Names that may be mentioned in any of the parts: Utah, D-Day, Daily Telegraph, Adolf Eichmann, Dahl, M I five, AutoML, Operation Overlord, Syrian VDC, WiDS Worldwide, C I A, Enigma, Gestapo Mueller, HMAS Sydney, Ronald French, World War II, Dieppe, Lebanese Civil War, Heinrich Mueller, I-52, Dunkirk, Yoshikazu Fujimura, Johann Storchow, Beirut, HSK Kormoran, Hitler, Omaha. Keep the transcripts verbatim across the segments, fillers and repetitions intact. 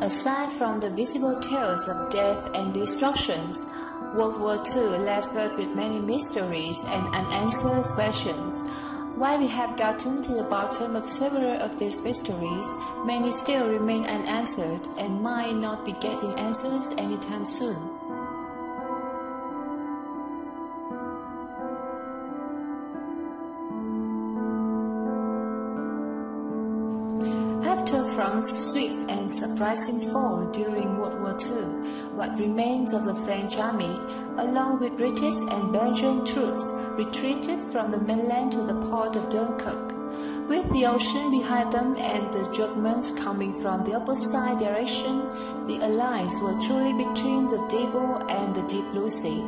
Aside from the visible tales of death and destructions, World War Two left us with many mysteries and unanswered questions. While we have gotten to the bottom of several of these mysteries, many still remain unanswered and might not be getting answers anytime soon. After France's swift and surprising fall during World War Two, what remains of the French army, along with British and Belgian troops, retreated from the mainland to the port of Dunkirk. With the ocean behind them and the Germans coming from the opposite direction, the Allies were truly between the devil and the deep blue sea.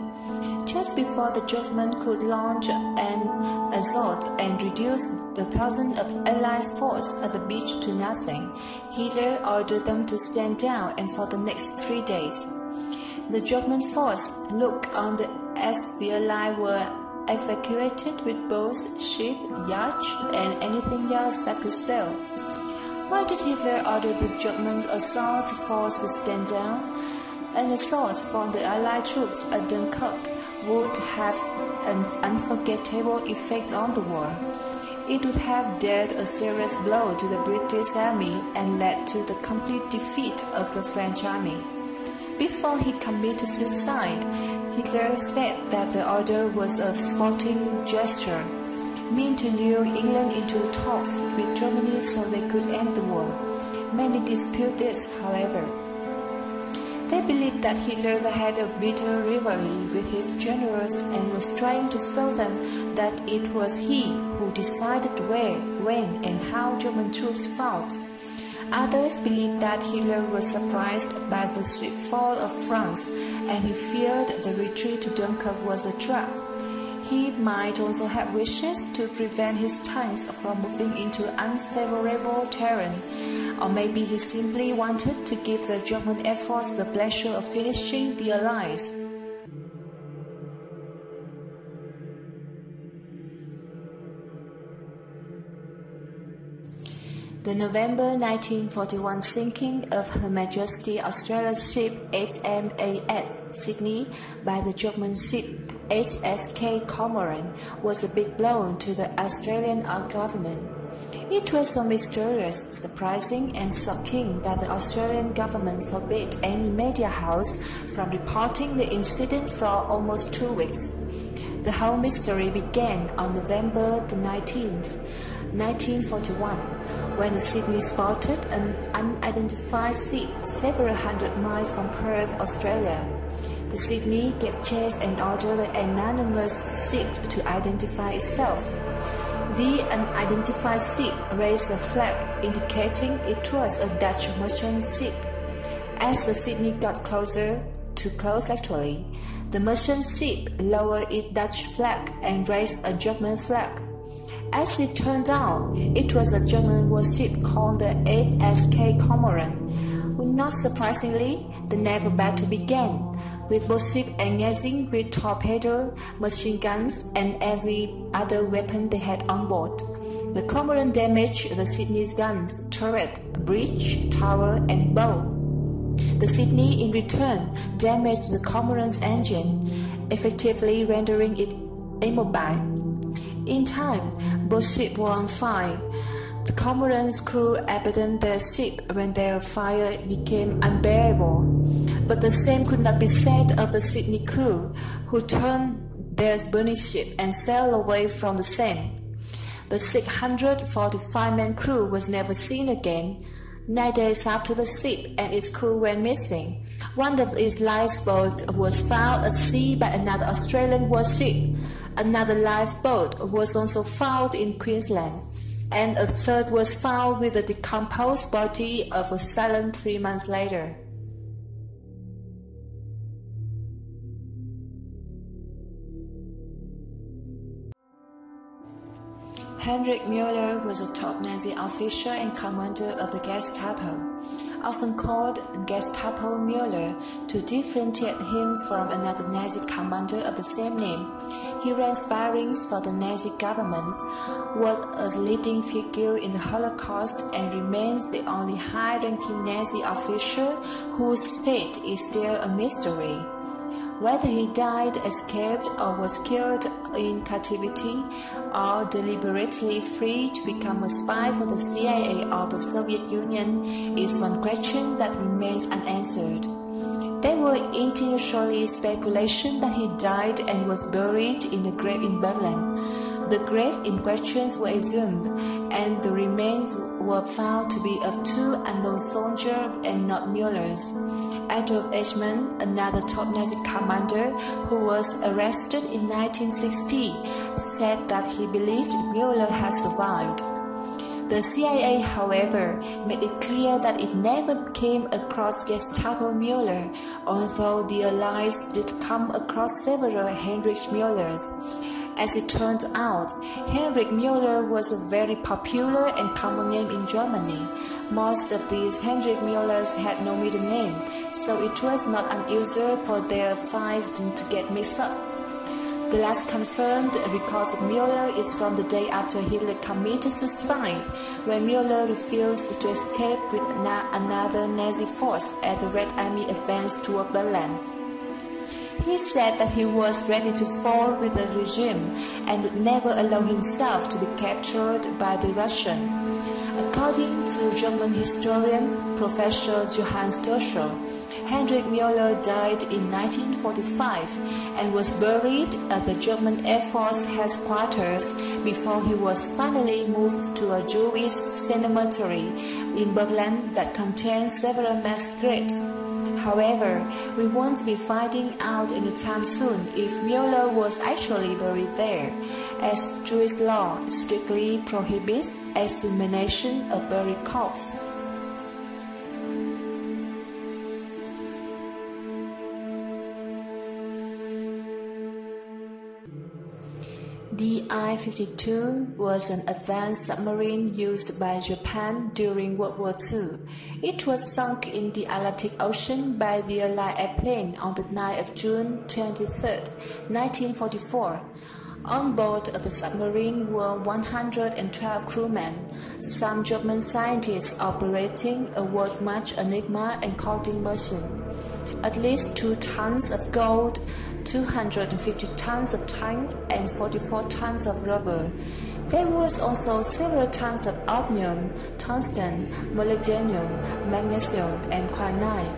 Just before the Germans could launch an assault and reduce the thousands of Allied force at the beach to nothing, Hitler ordered them to stand down and for the next three days. The German force looked on the, as the Allies were evacuated with boats, ships, yachts, and anything else that could sail. Why did Hitler order the German assault force to stand down? An assault from the Allied troops at Dunkirk would have an unforgettable effect on the war. It would have dealt a serious blow to the British army and led to the complete defeat of the French army. Before he committed suicide, Hitler said that the order was a sporting gesture, meant to lure England into talks with Germany so they could end the war. Many dispute this, however. They believed that Hitler had a bitter rivalry with his generals and was trying to show them that it was he who decided where, when, and how German troops fought. Others believed that Hitler was surprised by the swift fall of France and he feared the retreat to Dunkirk was a trap. He might also have wishes to prevent his tanks from moving into unfavorable terrain, or maybe he simply wanted to give the German Air Force the pleasure of finishing the Allies. The November nineteen forty-one sinking of Her Majesty Australia's ship H M A S Sydney by the German ship H S K Kormoran was a big blow to the Australian government. It was so mysterious, surprising, and shocking that the Australian government forbade any media house from reporting the incident for almost two weeks. The whole mystery began on November the nineteenth, nineteen forty-one, when the Sydney spotted an unidentified ship several hundred miles from Perth, Australia. The Sydney gave chase and ordered the anonymous ship to identify itself. The unidentified ship raised a flag indicating it was a Dutch merchant ship. As the Sydney got closer, too close actually, the merchant ship lowered its Dutch flag and raised a German flag. As it turned out, it was a German warship called the H S K Kormoran. Not surprisingly, the naval battle began, with both ships engaging with torpedo, machine guns, and every other weapon they had on board. The Kormoran damaged the Sydney's guns, turret, bridge, tower, and bow. The Sydney, in return, damaged the Kormoran's engine, effectively rendering it immobile. In time, both ships were on fire. The Kormoran's crew abandoned their ship when their fire became unbearable. But the same could not be said of the Sydney crew, who turned their burning ship and sailed away from the scene. The six hundred forty-five man crew was never seen again. Nine days after the ship and its crew went missing, one of its lifeboats was found at sea by another Australian warship. Another lifeboat was also found in Queensland, and a third was found with the decomposed body of a sailor three months later. Heinrich Mueller was a top Nazi officer and commander of the Gestapo, often called Gestapo Mueller to differentiate him from another Nazi commander of the same name. He ran sparrings for the Nazi governments, was a leading figure in the Holocaust, and remains the only high-ranking Nazi official whose fate is still a mystery. Whether he died, escaped, or was killed in captivity, or deliberately free to become a spy for the C I A or the Soviet Union, is one question that remains unanswered. There were initially speculations that he died and was buried in a grave in Berlin. The grave in question was exhumed, and the remains were found to be of two unknown soldiers and not Mueller's. Adolf Eichmann, another top Nazi commander who was arrested in nineteen sixty, said that he believed Mueller had survived. The C I A, however, made it clear that it never came across Gestapo Mueller, although the Allies did come across several Heinrich Muellers. As it turned out, Heinrich Mueller was a very popular and common name in Germany. Most of these Heinrich Muellers had no middle name, so it was not unusual for their files to get mixed up. The last confirmed record of Mueller is from the day after Hitler committed suicide, when Mueller refused to escape with another Nazi force as the Red Army advanced toward Berlin. He said that he was ready to fall with the regime and would never allow himself to be captured by the Russian. According to German historian Professor Johann Storchow, Heinrich Mueller died in nineteen forty-five and was buried at the German Air Force headquarters before he was finally moved to a Jewish cemetery in Berlin that contained several mass graves. However, we won't be finding out anytime soon if Mueller was actually buried there, as Jewish law strictly prohibits exhumation of buried corpses. The I fifty-two was an advanced submarine used by Japan during World War Two. It was sunk in the Atlantic Ocean by the Allied airplane on the night of June twenty-third, nineteen forty-four. On board of the submarine were one hundred twelve crewmen, some German scientists operating a world-match Enigma and coating machine, at least two tons of gold, two hundred fifty tons of tank, and forty-four tons of rubber. There was also several tons of osmium, tungsten, molybdenum, magnesium, and quinine.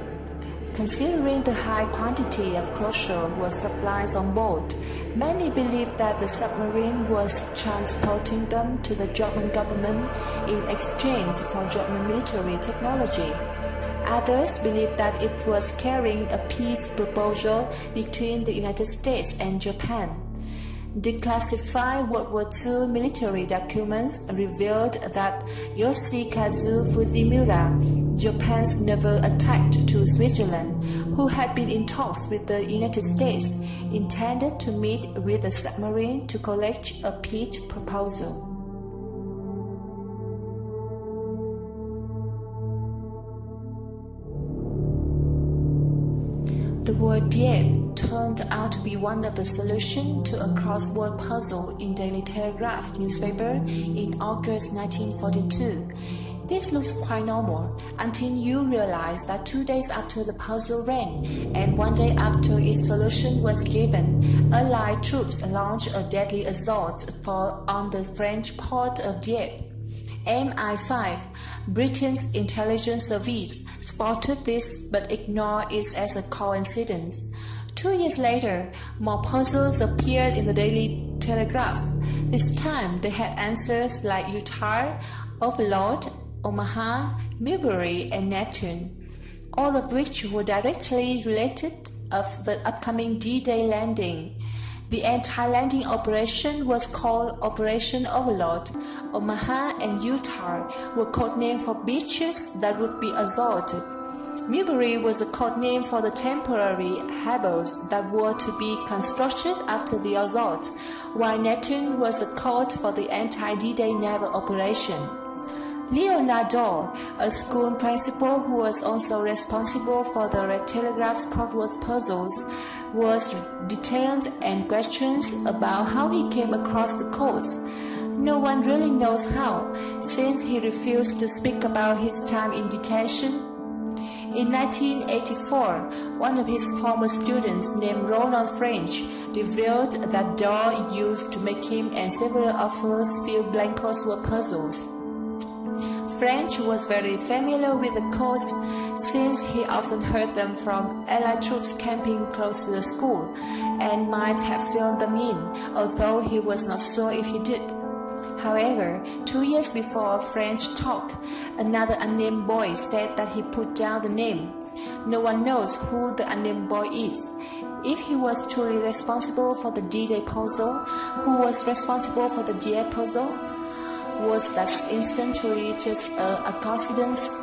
Considering the high quantity of crucial was supplies on board, many believed that the submarine was transporting them to the German government in exchange for German military technology. Others believed that it was carrying a peace proposal between the United States and Japan. Declassified World War Two military documents revealed that Yoshikazu Fujimura, Japan's naval attack to Switzerland, who had been in talks with the United States, intended to meet with the submarine to collect a peace proposal. The word Dieppe turned out to be one of the solutions to a crossword puzzle in Daily Telegraph newspaper in August nineteen forty-two. This looks quite normal until you realize that two days after the puzzle ran and one day after its solution was given, Allied troops launched a deadly assault on the French port of Dieppe. M I five, Britain's intelligence service, spotted this but ignored it as a coincidence. Two years later, more puzzles appeared in the Daily Telegraph. This time they had answers like Utah, Overlord, Omaha, Newbury, and Neptune, all of which were directly related to the upcoming D-Day landing. The anti-landing operation was called Operation Overlord. Omaha and Utah were codenamed for beaches that would be assaulted. Newbury was a code name for the temporary harbours that were to be constructed after the assault, while Neptune was a code for the anti-D-Day naval operation. Leonardo, a school principal who was also responsible for the Telegraph's crossword puzzles, was detained and questioned about how he came across the coast. No one really knows how, since he refused to speak about his time in detention. In nineteen eighty-four, one of his former students named Ronald French revealed that Dahl used to make him and several others fill blank crossword puzzles. French was very familiar with the coast, since he often heard them from Allied troops camping close to the school, and might have filled them in, although he was not sure if he did. However, two years before French talked, another unnamed boy said that he put down the name. No one knows who the unnamed boy is. If he was truly responsible for the D-Day puzzle, who was responsible for the Dieppe puzzle? Was that incident truly just a coincidence?